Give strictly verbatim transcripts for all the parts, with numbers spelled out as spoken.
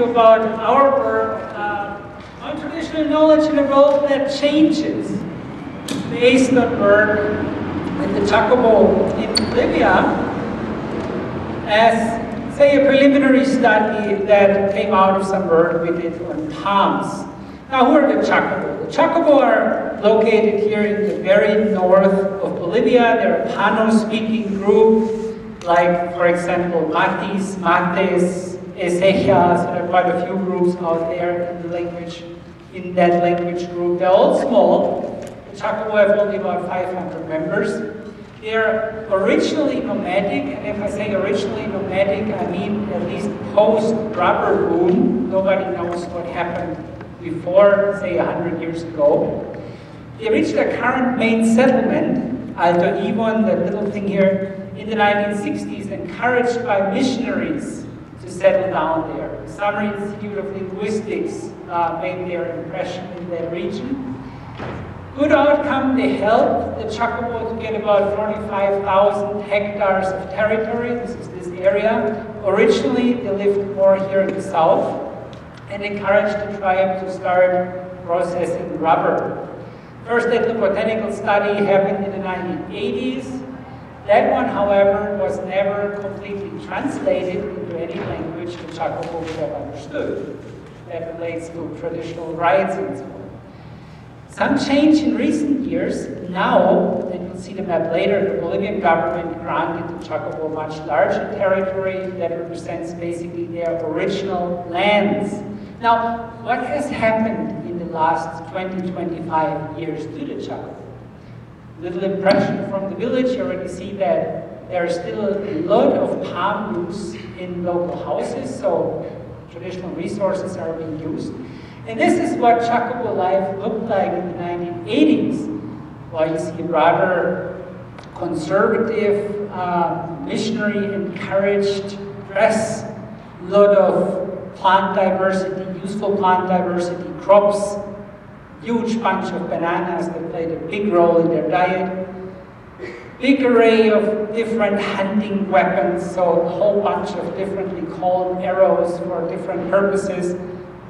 you about our verb, uh, untraditional knowledge in a role that changes based on verb with the Chacobo in Bolivia, as, say, a preliminary study that came out of some work we did on palms. Now, who are the Chacobo? The Chacobo are located here in the very north of Bolivia. They're a Pano-speaking group, like, for example, Matis, Mates, Ezecha, so there are quite a few groups out there in the language, in that language group. They're all small. The Chacobo have only about five hundred members. They're originally nomadic, and if I say originally nomadic, I mean at least post-rubber boom. Nobody knows what happened before, say, one hundred years ago. They reached their current main settlement, Alto Ibón, that little thing here, in the nineteen sixties, encouraged by missionaries to settle down there. The Summer Institute of Linguistics uh, made their impression in that region. Good outcome, they helped the Chacobo to get about forty-five thousand hectares of territory. This is this area. Originally, they lived more here in the south, and encouraged the tribe to start processing rubber. First ethnobotanical study happened in the nineteen eighties. That one, however, was never completely translated into any language the Chacobo would have understood. That relates to traditional rites and so on. Some change in recent years. Now, and you'll see the map later, the Bolivian government granted the Chacobo much larger territory that represents basically their original lands. Now, what has happened in the last twenty, twenty-five years to the Chacobo? Little impression from the village, you already see that there are still a lot of palm roots in local houses, so traditional resources are being used. And this is what Chacobo life looked like in the nineteen eighties, while you see a rather conservative, uh, missionary-encouraged dress, a lot of plant diversity, useful plant diversity, crops, huge bunch of bananas that played a big role in their diet, big array of different hunting weapons, so a whole bunch of differently called arrows for different purposes,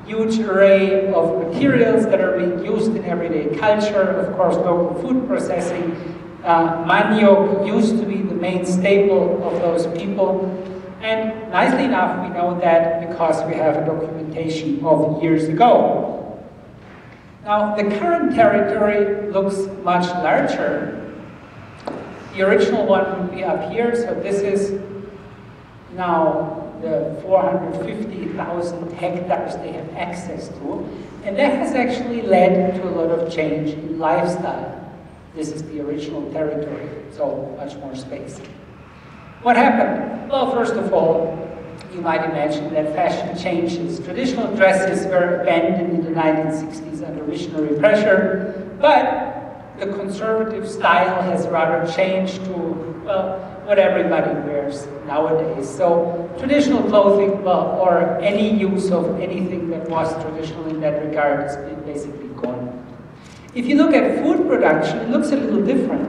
huge array of materials that are being used in everyday culture, of course local food processing, uh, manioc used to be the main staple of those people. And nicely enough, we know that because we have a documentation of years ago. Now, the current territory looks much larger. The original one would be up here, so this is now the four hundred fifty thousand hectares they have access to. And that has actually led to a lot of change in lifestyle. This is the original territory, so much more space. What happened? Well, first of all, you might imagine that fashion changes. Traditional dresses were abandoned in the nineteen sixties under missionary pressure, but the conservative style has rather changed to, well, what everybody wears nowadays. So traditional clothing, well, or any use of anything that was traditional in that regard has been basically gone. If you look at food production, it looks a little different.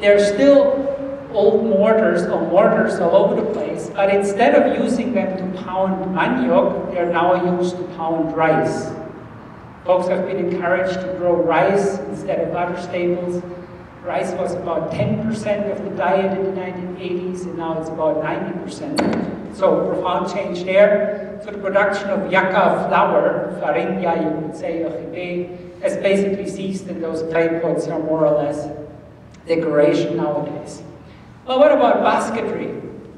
There's still old mortars or mortars all over the place, but instead of using them to pound manioc, they're now used to pound rice. Folks have been encouraged to grow rice instead of other staples. Rice was about ten percent of the diet in the nineteen eighties, and now it's about ninety percent. So profound change there. So the production of yucca flour, farinha, you would say, ojibe, has basically ceased, and those clay pots are more or less decoration nowadays. Well, what about basketry?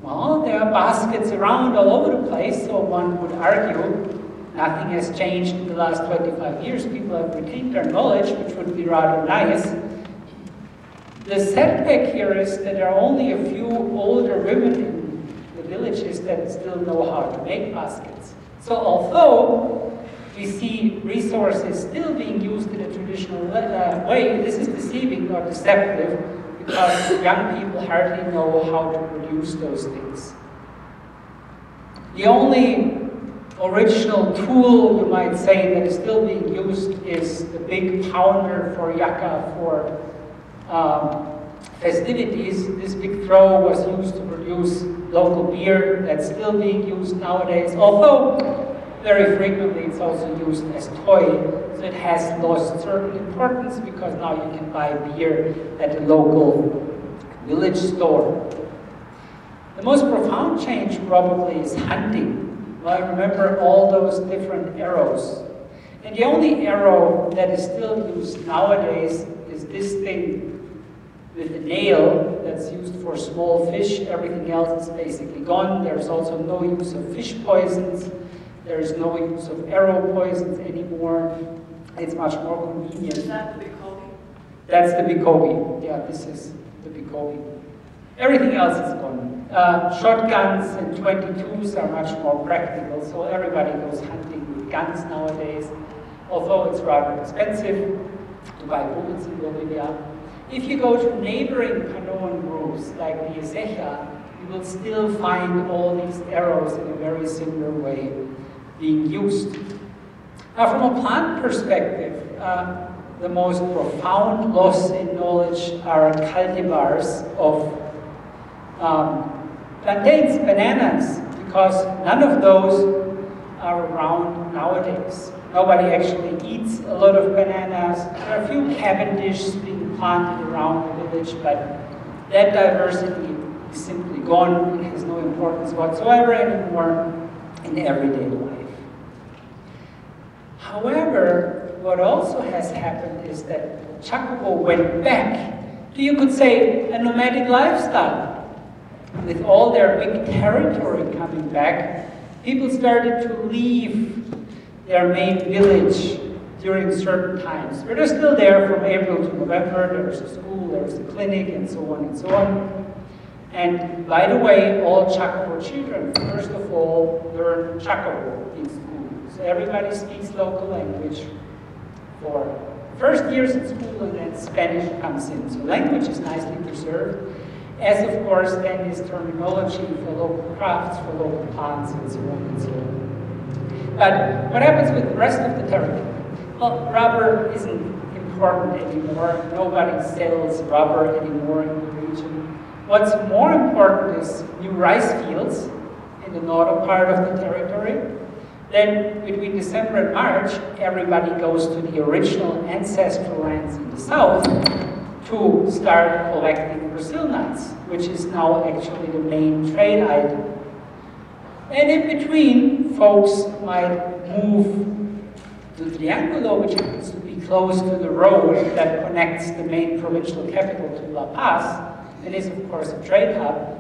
Well, there are baskets around all over the place, so one would argue nothing has changed in the last twenty-five years. People have retained their knowledge, which would be rather nice. The setback here is that there are only a few older women in the villages that still know how to make baskets. So although we see resources still being used in a traditional uh, way, this is deceiving, not deceptive, because young people hardly know how to produce those things. The only original tool, you might say, that is still being used is the big pounder for yucca for um, festivities. This big throw was used to produce use local beer that's still being used nowadays, although very frequently it's also used as toy, so it has lost certain importance because now you can buy beer at a local village store. The most profound change probably is hunting. Well, I remember all those different arrows. And the only arrow that is still used nowadays is this thing with a nail that's used for small fish. Everything else is basically gone. There's also no use of fish poisons. There is no use of arrow poisons anymore. It's much more convenient. Is that the Bikobi? That's the Bikobi. Yeah, this is the Bikobi. Everything else is gone. Uh, shotguns and twenty-twos are much more practical, so everybody goes hunting with guns nowadays, although it's rather expensive to buy bullets in Bolivia. If you go to neighboring Panoan groups like the Ezecha, you will still find all these arrows in a very similar way being used. Now, from a plant perspective, uh, the most profound loss in knowledge are cultivars of Um, plantains, bananas, because none of those are around nowadays. Nobody actually eats a lot of bananas. There are a few Cavendish being planted around the village, but that diversity is simply gone and has no importance whatsoever anymore in everyday life. However, what also has happened is that Chacobo went back to, you could say, a nomadic lifestyle. With all their big territory coming back, people started to leave their main village during certain times. But they're still there from April to November. There's a school, there's a clinic, and so on and so on. And by the way, all Chacobo children, first of all, learn Chacobo in school. So everybody speaks local language for the first years in school, and then Spanish comes in. So language is nicely preserved. As, of course, then is terminology for local crafts, for local plants, and so on and so on. But what happens with the rest of the territory? Well, rubber isn't important anymore. Nobody sells rubber anymore in the region. What's more important is new rice fields in the northern part of the territory. Then, between December and March, everybody goes to the original ancestral lands in the south to start collecting Brazil nuts, which is now actually the main trade item. And in between, folks might move to Triangulo, which happens to be close to the road that connects the main provincial capital to La Paz, and is of course a trade hub,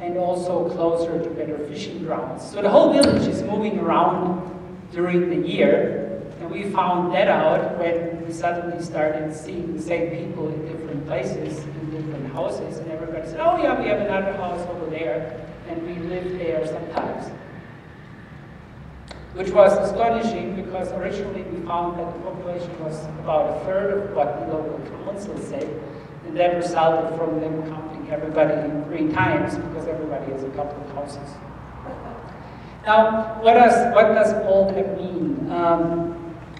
and also closer to better fishing grounds. So the whole village is moving around during the year. And we found that out when we suddenly started seeing the same people in different places, in different houses, and everybody said, oh yeah, we have another house over there, and we live there sometimes. Which was astonishing, because originally we found that the population was about a third of what the local council said, and that resulted from them counting everybody three times, because everybody has a couple of houses. Now, what does, what does all that mean? Um,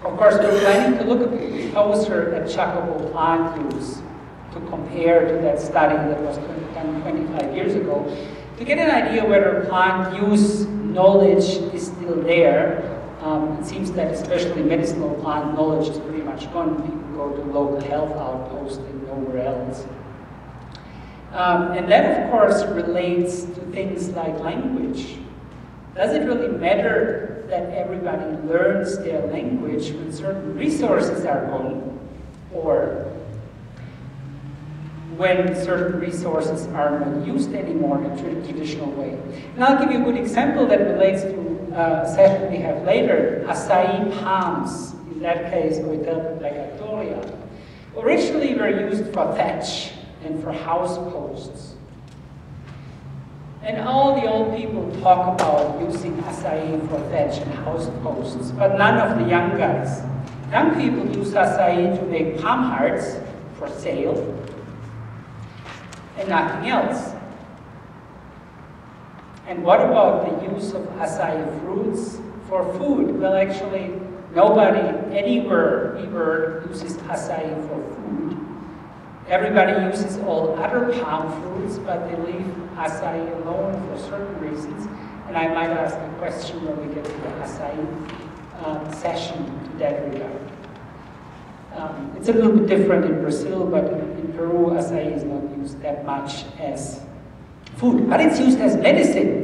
Of course, we're planning to look a bit closer at Chacobo plant use to compare to that study that was done twenty-five years ago, to get an idea whether plant use knowledge is still there. Um, it seems that especially medicinal plant knowledge is pretty much gone. People go to local health outposts and nowhere else. Um, and that, of course, relates to things like language. Does it really matter that everybody learns their language when certain resources are gone, or when certain resources are not used anymore in a traditional way? And I'll give you a good example that relates to uh, a session we have later, acai palms, in that case, Oitelpa plegatoria. Originally were used for thatch and for house posts. And all the old people talk about using acai for thatch and house posts, but none of the young guys. Young people use acai to make palm hearts for sale, and nothing else. And what about the use of acai fruits for food? Well, actually, nobody anywhere ever uses acai for food. Everybody uses all other palm fruits, but they leave acai alone for certain reasons. And I might ask a question when we get to the acai um, session in that regard. Um, it's a little bit different in Brazil, but in Peru, acai is not used that much as food, but it's used as medicine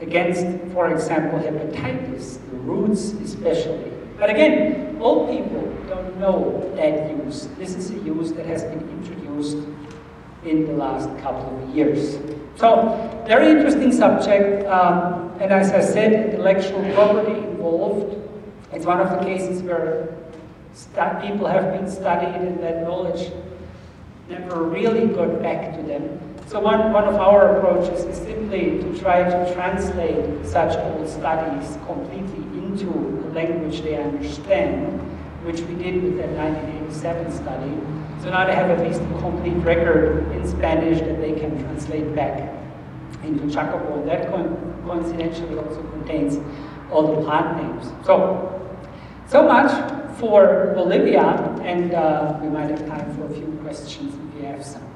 against, for example, hepatitis, the roots especially. But again, old people don't know that use. This is a use that has been introduced in the last couple of years. So, very interesting subject, um, and as I said, intellectual property involved. It's one of the cases where people have been studied and that knowledge never really got back to them. So one, one of our approaches is simply to try to translate such old studies completely into a language they understand, which we did with that nineteen eighty-seven study. So now they have at least a complete record in Spanish that they can translate back into Chacobo. And that con coincidentally also contains all the plant names. So, so much for Bolivia, and uh, we might have time for a few questions if you have some.